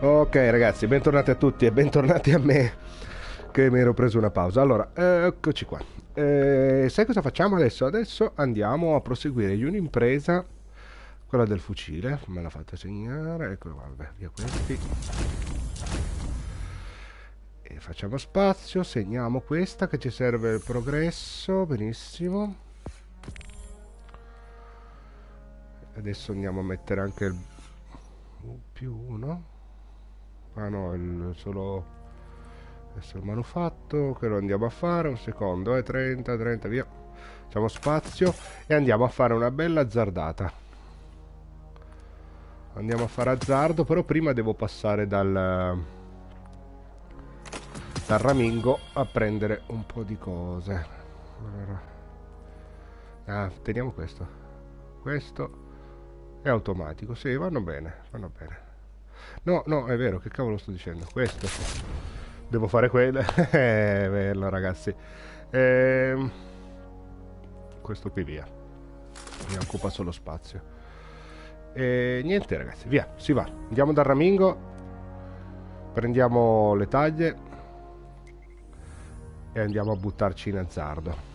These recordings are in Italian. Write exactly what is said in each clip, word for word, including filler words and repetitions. Ok ragazzi, bentornati a tutti e bentornati a me, che mi ero preso una pausa. Allora, eh, eccoci qua. eh, Sai cosa facciamo adesso? Adesso andiamo a proseguire in un'impresa. Quella del fucile, me l'ha fatta segnare. Eccolo qua, vabbè, via questi. E facciamo spazio, segniamo questa che ci serve il progresso. Benissimo. Adesso andiamo a mettere anche il più uno. Ah no, il solo adesso il manufatto che lo andiamo a fare un secondo, eh, trenta, trenta, via. Facciamo spazio e andiamo a fare una bella azzardata. Andiamo a fare azzardo, però prima devo passare dal dal ramingo a prendere un po' di cose. Allora, ah, teniamo questo. Questo è automatico, sì, vanno bene, vanno bene. No, no, è vero, che cavolo sto dicendo? Questo. Devo fare quello. È bello, ragazzi. Ehm, questo qui via. Mi occupa solo spazio. E niente, ragazzi, via, si va. Andiamo dal ramingo. Prendiamo le taglie. E andiamo a buttarci in azzardo.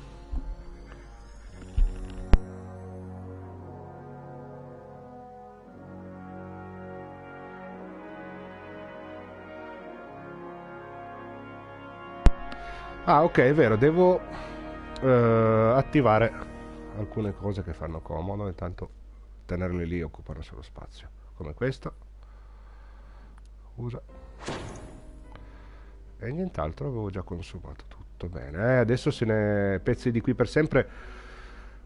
Ah ok, è vero, devo eh, attivare alcune cose che fanno comodo, intanto tenerle lì occupano solo spazio, come questo. Usa. E nient'altro, avevo già consumato tutto bene. Eh, adesso se ne pezzi di qui per sempre,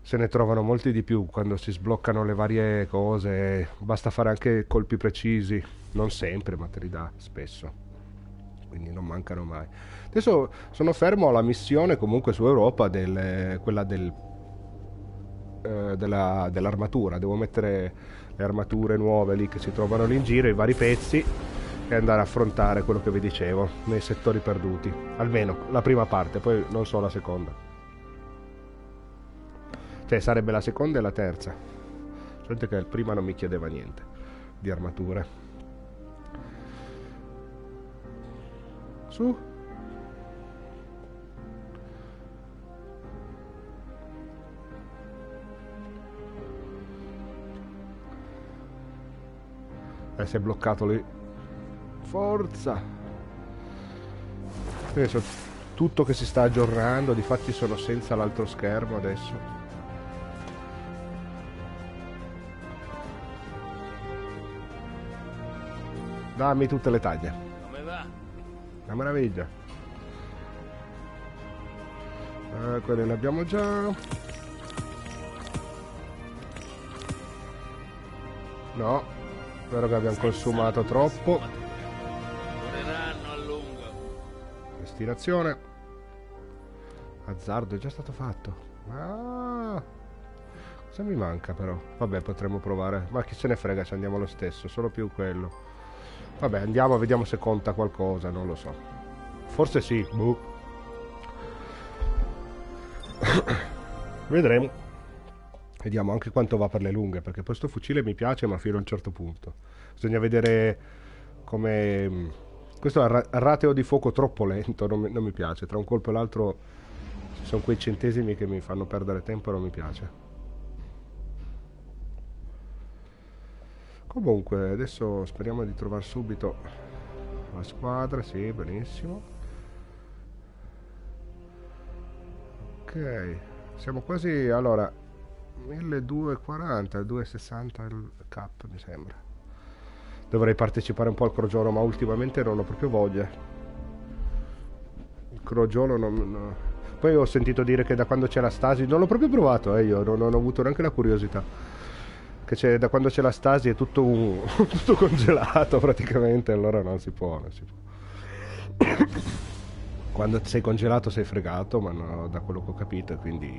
se ne trovano molti di più quando si sbloccano le varie cose, basta fare anche colpi precisi, non sempre, ma te li dà spesso. Quindi non mancano mai. Adesso sono fermo alla missione comunque su Europa del, quella del, eh, dell'armatura. Dell Devo mettere le armature nuove lì che si trovano lì in giro, i vari pezzi, e andare a affrontare quello che vi dicevo nei settori perduti, almeno la prima parte, poi non so la seconda, cioè sarebbe la seconda e la terza. Senti che prima non mi chiedeva niente di armature. Su. Eh, si è bloccato lì. Forza. Adesso tutto che si sta aggiornando, difatti sono senza l'altro schermo adesso. Dammi tutte le taglie. Una meraviglia. Eh, quelle le abbiamo già. No, spero che abbiamo consumato troppo. Destinazione. Azzardo è già stato fatto. Ah, cosa mi manca però? Vabbè, potremmo provare. Ma chi se ne frega, ci andiamo lo stesso, solo più quello. Vabbè, andiamo, vediamo se conta qualcosa, non lo so. Forse sì, boh. Vedremo. Vediamo anche quanto va per le lunghe, perché questo fucile mi piace, ma fino a un certo punto. Bisogna vedere come... Questo è un rateo di fuoco troppo lento, non mi, non mi piace. Tra un colpo e l'altro ci sono quei centesimi che mi fanno perdere tempo e non mi piace. Comunque adesso speriamo di trovare subito la squadra, sì, benissimo. Ok, siamo quasi, allora, milleduecentoquaranta, duecentosessanta il cap mi sembra. Dovrei partecipare un po' al crogiolo, ma ultimamente non ho proprio voglia. Il crogiolo non... non... Poi ho sentito dire che da quando c'è la stasi, non l'ho proprio provato, eh, io non, non ho avuto neanche la curiosità. Che da quando c'è la stasi è tutto, uh, tutto congelato praticamente, allora non si può, non si può. Quando sei congelato sei fregato, ma no, da quello che ho capito, quindi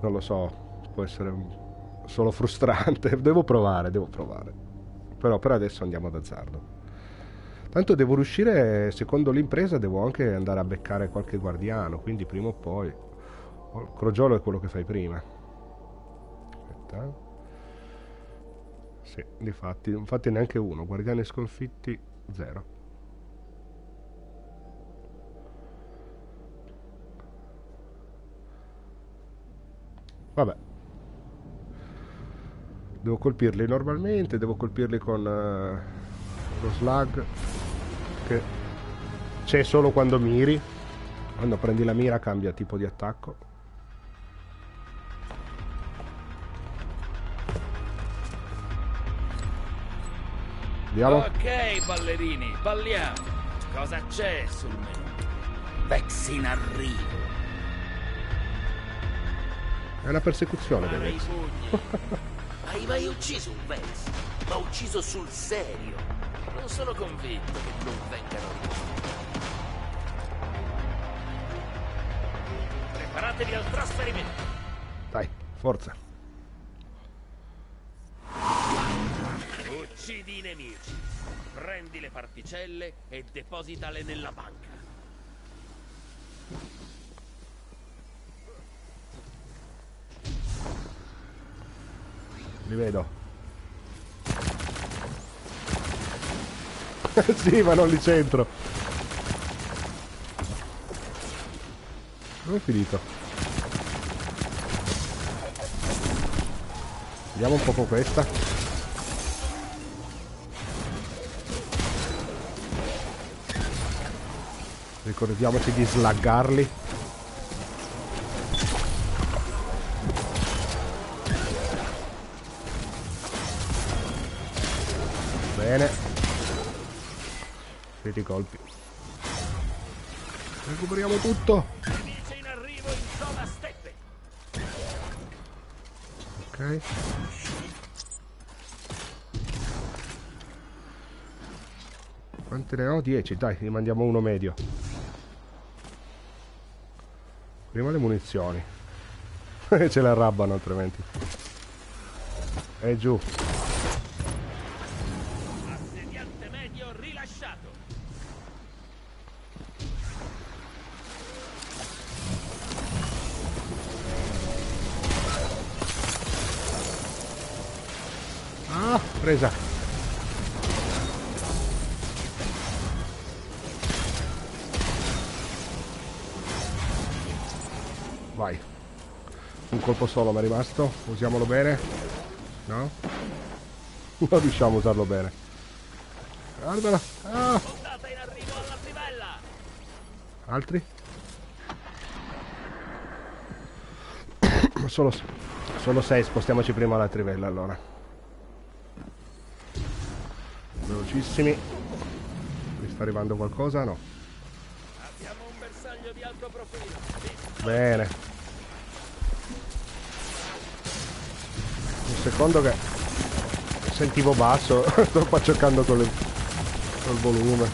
non lo so, può essere un, solo frustrante. Devo provare, devo provare, però per adesso andiamo ad azzardo. Tanto devo riuscire, secondo l'impresa devo anche andare a beccare qualche guardiano, quindi prima o poi il crogiolo è quello che fai prima. Aspetta. Sì, difatti, infatti neanche uno. Guardiani sconfitti, zero. Vabbè. Devo colpirli normalmente, devo colpirli con uh, lo slug, che c'è solo quando miri. Quando prendi la mira cambia tipo di attacco. Andiamo. Ok ballerini, balliamo. Cosa c'è sul menu? Vex in arrivo. È una persecuzione dei Vex. Hai mai ucciso un Vex? Ma ucciso sul serio. Non sono convinto che non vengano riusciti. Preparatevi al trasferimento. Dai, forza. Uccidi i nemici. Prendi le particelle e depositale nella banca. Li vedo. Sì, ma non li centro. Dove è finito? Vediamo un po' con questa. Ricordiamoci di slaggarli. Bene, vedi i colpi. Recuperiamo tutto. Nemici in arrivo in zona steppe. Ok. Quante ne ho? dieci, dai, ne mandiamo uno medio. Prima le munizioni. Ce la rabbano altrimenti. E giù. Presa. Vai. Un colpo solo mi è rimasto. Usiamolo bene. No? Non riusciamo a usarlo bene. Guardala. Ah. Altri? Solo, solo sei. Spostiamoci prima alla trivella allora. Velocissimi. Mi sta arrivando qualcosa? No. Abbiamo un bersaglio di alto profilo. Bene. Un secondo che sentivo basso, sto qua cercando con il col volume.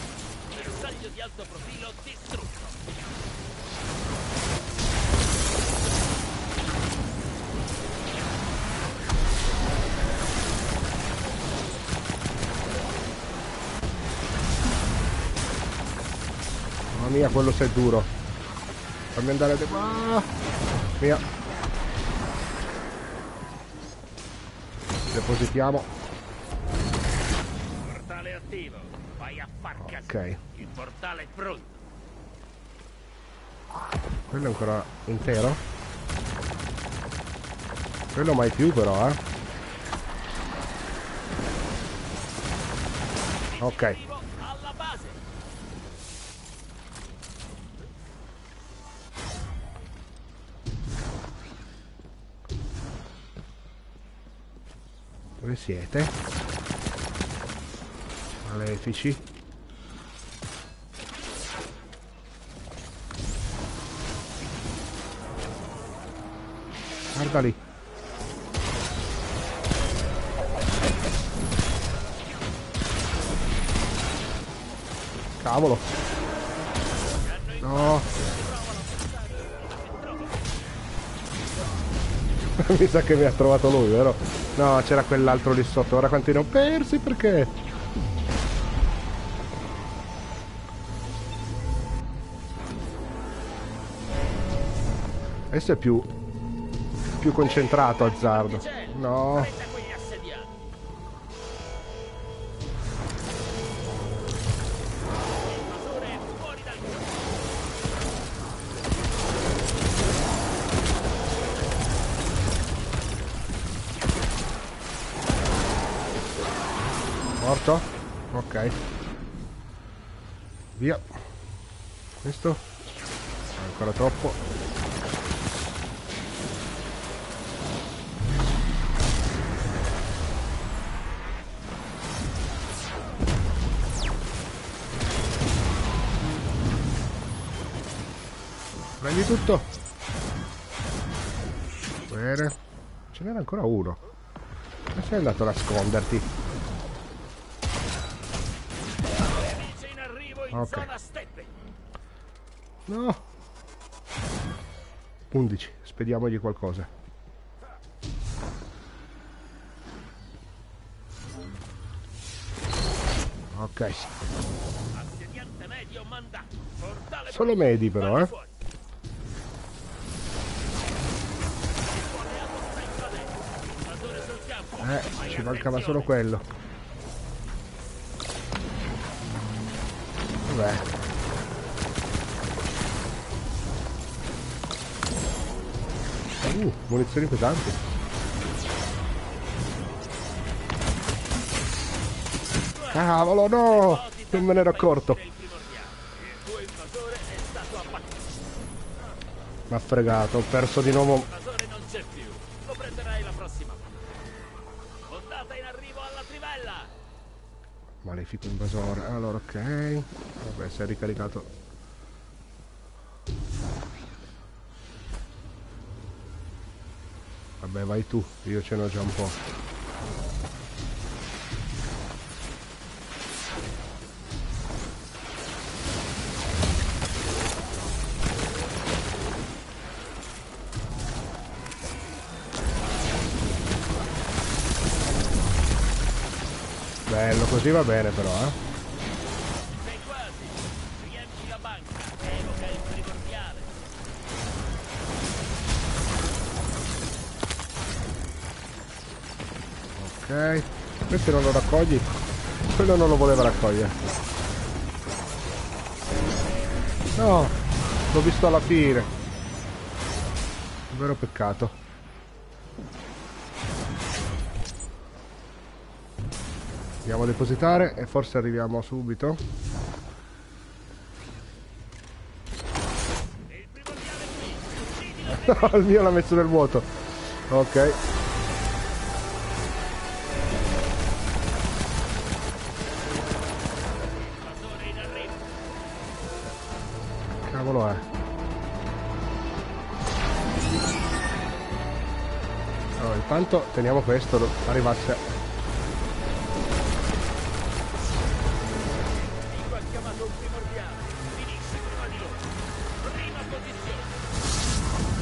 Bersaglio di alto profilo distrutto. Mamma mia, quello sei duro. Fammi andare da qua. Via. Depositiamo. Portale attivo. Vai a far casino. Ok. Il portale è pronto. Quello è ancora intero? Quello mai più però, eh. Ok. Dove siete? Malefici. Guarda lì. Cavolo. No. Mi sa che mi ha trovato lui, vero? No, c'era quell'altro lì sotto. Ora quanti ne ho persi, perché? Adesso è più più concentrato Azzardo. No. Morto? Ok. Via. Questo? Ancora troppo. Prendi tutto. Bene. Ce n'era ancora uno. Ma sei andato a nasconderti. Ok. No. undici. Spediamogli qualcosa. Ok. Solo medi però, eh. Eh, ci mancava solo quello. Vabbè. Uh, munizioni pesanti. Cavolo, no! Non me ne ero accorto. M'ha fregato, ho perso di nuovo. Malefico invasore. Allora, ok. Vabbè, si è ricaricato. Vabbè, vai tu, io ce n'ho già un po'. Bello, così va bene però, eh. Ok, questo non lo raccogli? Quello non lo voleva raccogliere. No, l'ho visto alla fine. Un vero peccato. Andiamo a depositare e forse arriviamo subito. No, il mio l'ha messo nel vuoto. Ok. Cavolo è. Allora, intanto teniamo questo, arrivasse.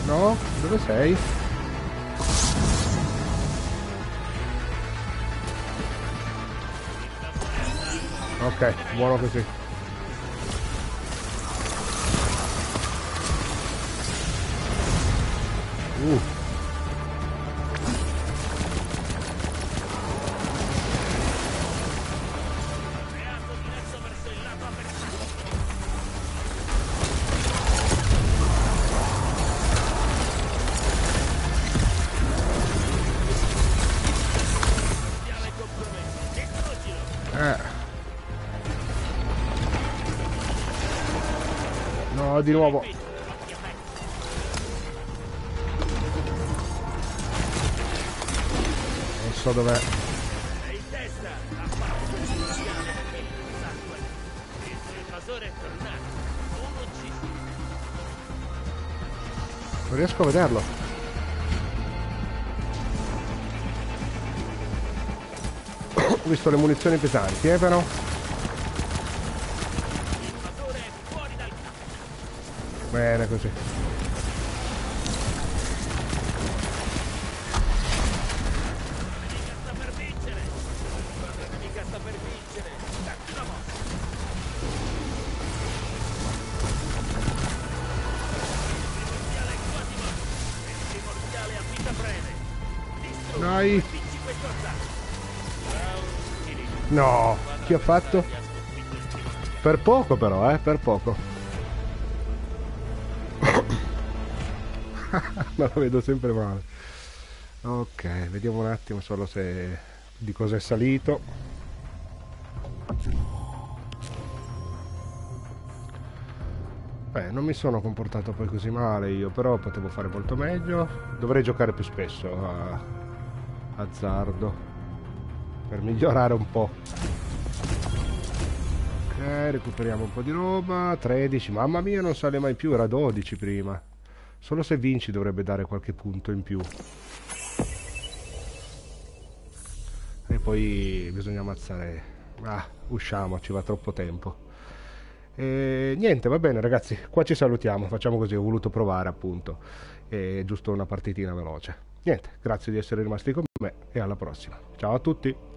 No? Dove sei? Ok, buono così. Uh. Eh. No, di nuovo. Dov'è? Non riesco a vederlo. Ho visto le munizioni pesanti, eh però. Bene così. Dai. No, chi ha fatto? Per poco però, eh, per poco. Ma lo vedo sempre male. Ok, vediamo un attimo solo se di cosa è salito. Vabbè, non mi sono comportato poi così male io, però potevo fare molto meglio. Dovrei giocare più spesso a Azzardo per migliorare un po'. Ok, recuperiamo un po' di roba. tredici, mamma mia, non sale mai più, era dodici prima. Solo se vinci dovrebbe dare qualche punto in più. E poi bisogna ammazzare. Ah, usciamo, ci va troppo tempo. E niente, va bene ragazzi, qua ci salutiamo, facciamo così, ho voluto provare appunto, e giusto una partitina veloce. Niente, grazie di essere rimasti con me e alla prossima. Ciao a tutti!